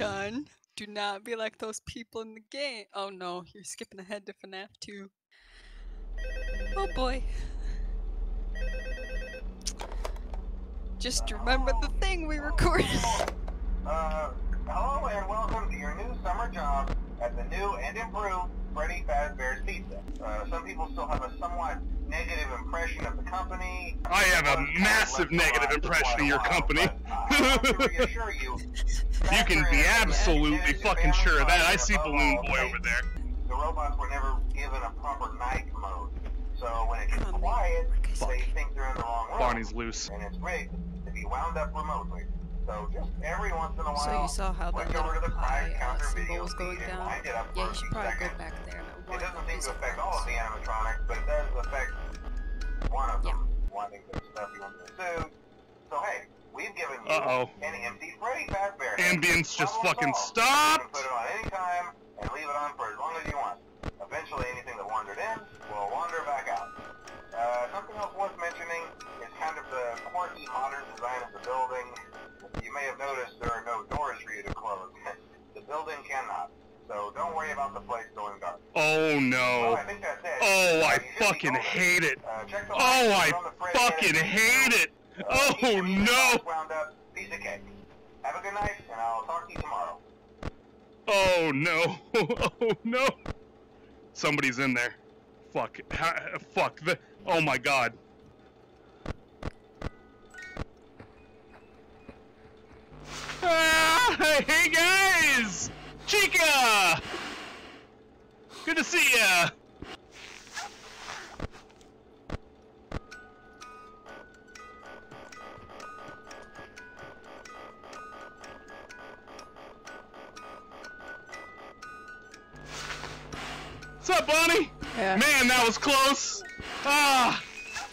done. Do not be like those people in the game. Oh no, you're skipping ahead to FNAF 2. Oh boy. Just remember the thing we recorded. Hello and welcome to your new summer job at the new and improved Freddy Fazbear's Pizza. Some people still have a somewhat negative impression of the company. I have a massive negative impression of your company. You can be absolutely fucking sure of that. I see Balloon Boy over there. The robots were never given a proper night mode, so when it gets quiet, they think they're in the wrong room. Bonnie's loose. And it's rigged to be wound up remotely. So just every once in a while, so you saw how the pie symbol was going down? Yeah, you should probably go back there. It doesn't seem to affect all of the animatronics, but it does affect one of them. One thing that's stuff you want to do. So hey, we've given you an empty Freddy Fazbear. Ambience just fucking stopped! You can put it on any time and leave it on for as long as you want. Eventually anything that wandered in will wander back out. Something else worth mentioning is kind of the quirky modern design of the building. You may have noticed there are no doors for you to close. The building cannot. So don't worry about the place going dark. Oh no. I think that's it. Oh, I fucking hate it. Oh, I fucking hate it. Oh no. Wound up. Piece of cake. Have a good night, and I'll talk to you tomorrow. Oh no. Oh no. Somebody's in there. Fuck. Fuck. Oh my god. Ah, hey guys! Chica! Good to see ya! What's up, Bonnie? Yeah. Man, that was close! Ah!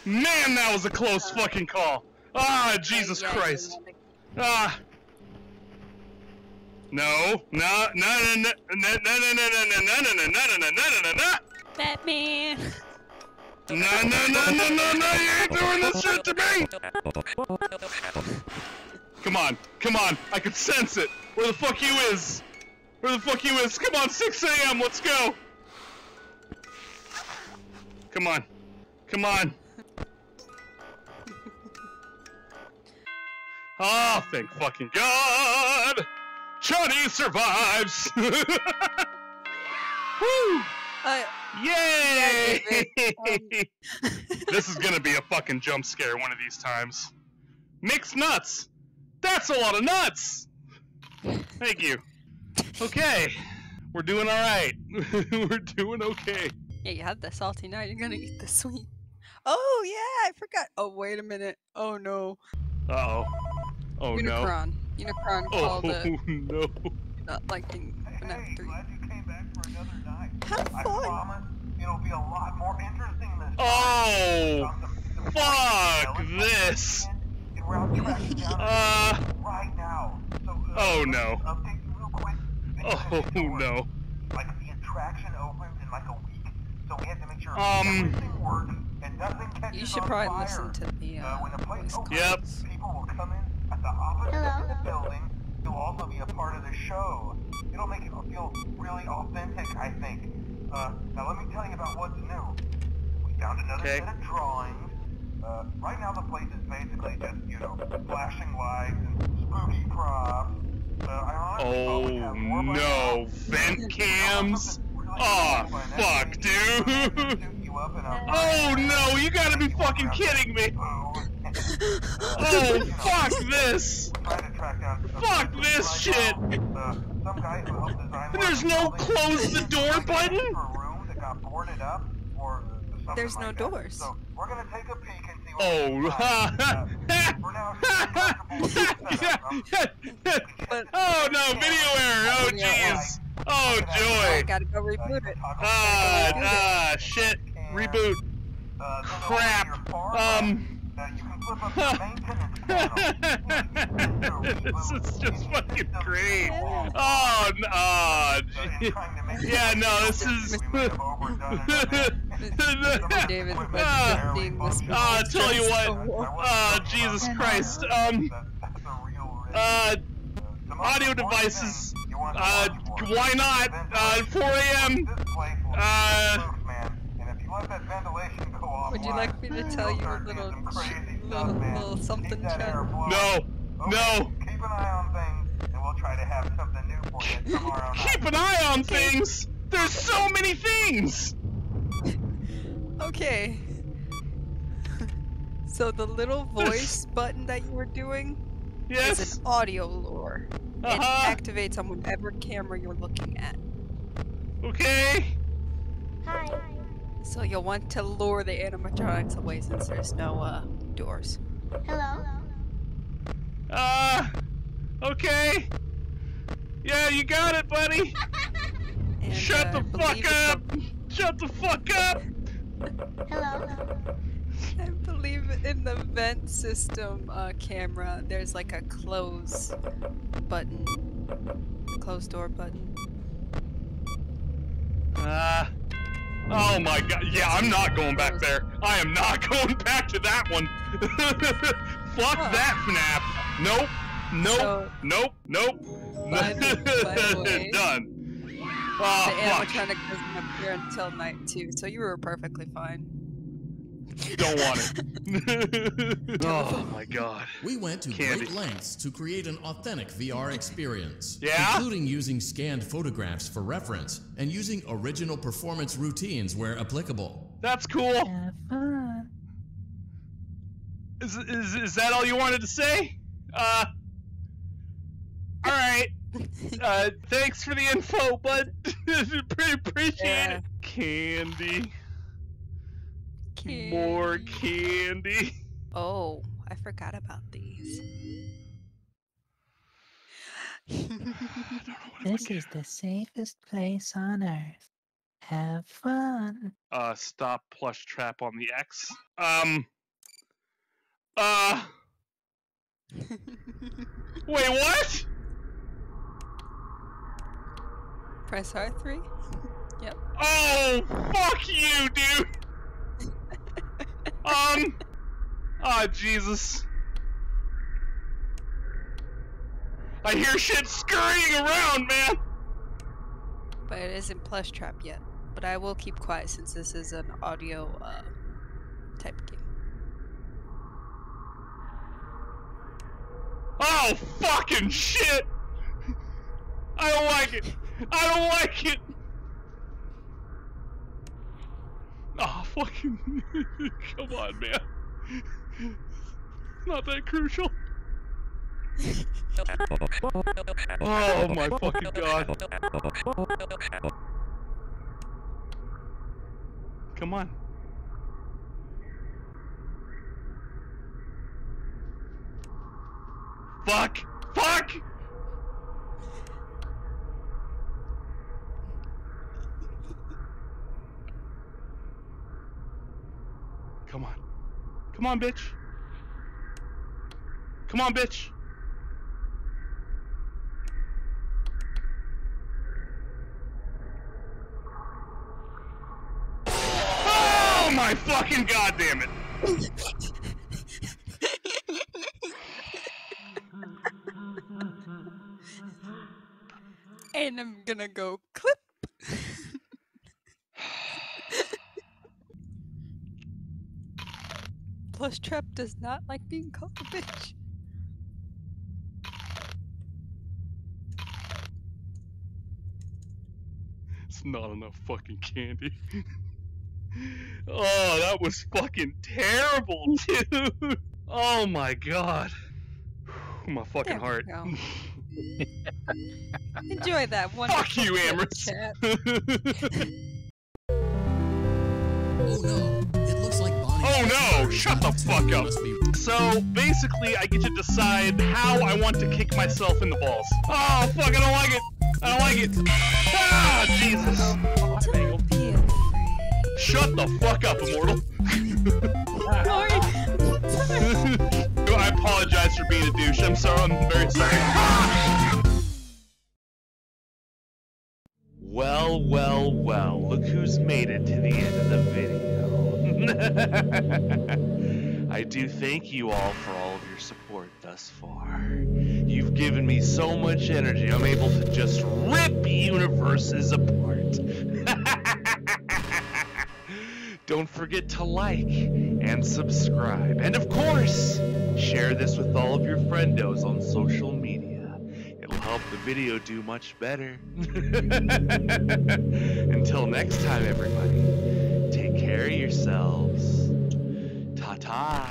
Man, that was a close fucking call! Ah, Jesus Christ! Ah! No, no, no, no, no, no, no, no, no, no, no, no, no, no, no, no, no, Batman. No, no, no, no, no, no, you ain't doing this shit to me. Come on, come on, I can sense it. Where the fuck you is? Where the fuck you is? Come on, 6 AM, let's go. Come on, come on. Oh, thank fucking God. Johnny survives! Woo! Yay! This is gonna be a fucking jump scare one of these times. Mixed nuts! That's a lot of nuts! Thank you. Okay. We're doing alright. We're doing okay. Yeah, you had the salty, now you're gonna eat the sweet. Oh yeah, I forgot. Oh, wait a minute. Oh no. Uh-oh. Oh Unicron. No. Unicron called it. Oh no! Not liking FNAF 3. Glad you came back for another night. Have fun. I promise it'll be a lot more interesting this time. Oh! Fuck this! Right now. Oh no! Oh no! Like the attraction opens in like a week, so we have to make sure everything works and nothing catches on fire. You should probably listen to the voice calls. Yep. People will come in. At the opposite of the building, you'll also be a part of the show. It'll make it feel really authentic, I think. Now let me tell you about what's new. We found another set of drawings. Right now the place is basically just, you know, flashing lights and spooky props. I honestly have more vent cams! Aw, fuck, dude! Oh no, you gotta be fucking kidding me! Oh, fuck this! Fuck this shit! There's no close the door button? There's no doors. Oh, ha ha! Oh no, video error! Oh jeez! Oh joy! Gotta go reboot it. Ah, shit! Reboot. Crap. This is just fucking great. Oh, no. Yeah, no, this is. David, tell you what. Jesus Christ. audio devices. Why not? 4 a.m. Would you like me to tell you a little something, Chad? No, no. Keep an eye on things, and we'll try to have something new for you tomorrow night. Keep an eye on things? There's so many things! Okay. So the little voice button that you were doing is an audio lure. It activates on whatever camera you're looking at. Okay. Hi. So you'll want to lure the animatronics away since there's no doors. Hello. Okay. Yeah, you got it, buddy. And, shut the fuck up! Shut the fuck up! Hello. I believe in the vent system camera, there's like a close button. Close door button. Oh my god. Yeah, I'm not going back there. I am not going back to that one. Fuck that FNAF. Nope. Nope. So, nope. By the way, done. The animatronic doesn't appear until night 2, so you were perfectly fine. Don't want it. Oh my god. We went to great lengths to create an authentic VR experience, including using scanned photographs for reference and using original performance routines where applicable. That's cool. Have fun. Is that all you wanted to say? All right. Thanks for the info, bud. Pretty appreciate it. Candy. More candy. Oh, I forgot about these. This is the safest place on earth. Have fun. Stop plush trap on the X. Wait, what? Press R3? Yep. Oh, fuck you, dude! Oh, Jesus. I hear shit scurrying around, man! But it isn't plush trap yet. But I will keep quiet since this is an audio, type game. Oh, fucking shit! I don't like it! I don't like it! Oh, fucking... Come on, man. It's not that crucial. Oh, my fucking god. Come on. Fuck! Fuck! Come on. Come on, bitch. Come on, bitch. Oh my fucking goddamn it. And I'm gonna go clip. Plush trap does not like being called a bitch. It's not enough fucking candy. Oh, that was fucking terrible, dude. Oh my god. My fucking heart. Enjoy that one. Fuck you, Amherst. Oh no. Oh no! Shut the fuck up! So, basically, I get to decide how I want to kick myself in the balls. Oh, fuck, I don't like it! I don't like it! Ah, Jesus! Shut the fuck up, Immortal! I apologize for being a douche. I'm sorry, I'm very sorry. Well, well, well, look who's made it to the end of the video. I do thank you all for all of your support thus far. You've given me so much energy, I'm able to just rip universes apart. Don't forget to like and subscribe. And of course, share this with all of your friendos on social media. It'll help the video do much better. Until next time, everybody, take care of yourselves. Ta-ta.